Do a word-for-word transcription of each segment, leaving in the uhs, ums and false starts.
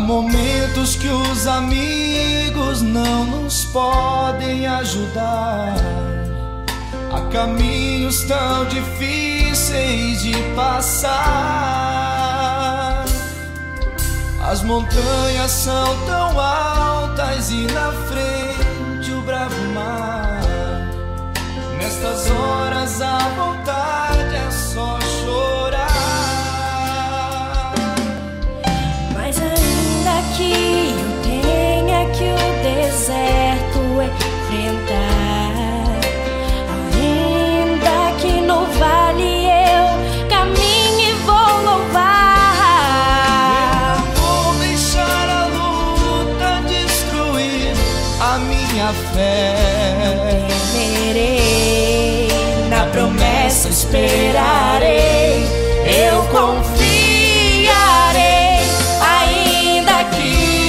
Há momentos que os amigos não nos podem ajudar. Há caminhos tão difíceis de passar. As montanhas são tão altas e na frente o bravo mar. Nestas horas a vontade é só chorar. Que eu tenha que o deserto enfrentar, ainda que no vale eu caminhe e vou louvar. Eu não vou deixar a luta destruir a minha fé. Temerei, na promessa esperarei, eu confiarei.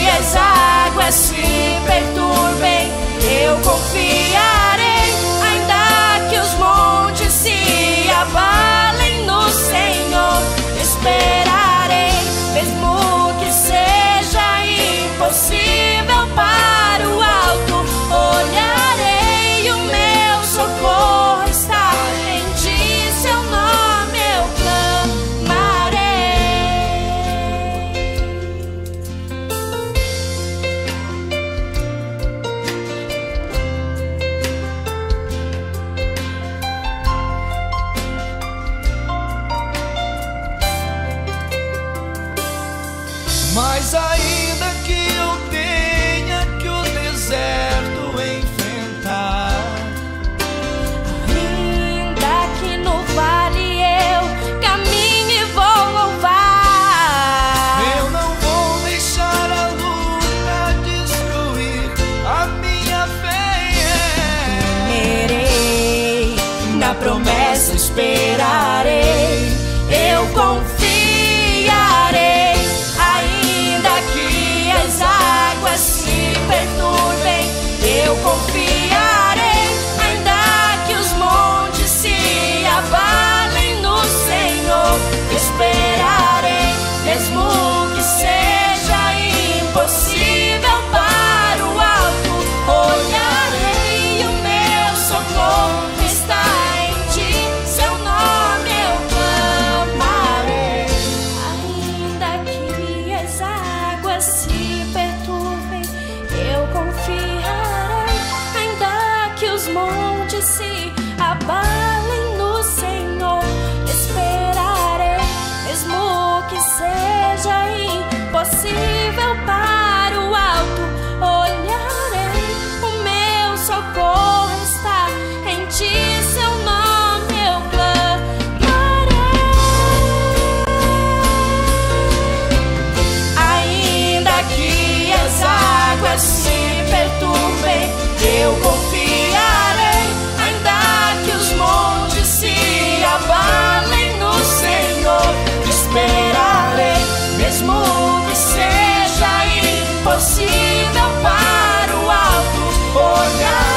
As águas se perturbem, eu confiarei. Ainda que os montes se abalem, no Senhor esperarei. Mesmo que seja impossível, para o alto olharei. O meu socorro está em ti, seu nome eu clamo. Mas ainda que eu tenha que o deserto enfrentar, ainda que no vale eu caminhe e vou louvar, eu não vou deixar a luta destruir a minha fé. Temerei, na promessa esperarei, eu confiarei. As águas se perturbem, eu confiarei. Ainda que os montes se abalem, no Senhor esperarei. Mesmo que seja impossível, para o alto olharei. O meu socorro está em ti, seu nome eu clamarei. Ainda que as águas se confiarei, ainda que os montes se abalem, no Senhor esperarei. Mesmo que seja impossível, para o alto olharei. O meu socorro está em ti, seu nome eu clamarei. Ainda que as águas se perturbem, eu confiarei. Ainda que os montes se abalem, no Senhor esperarei. Mesmo que seja impossível, para o alto olhar.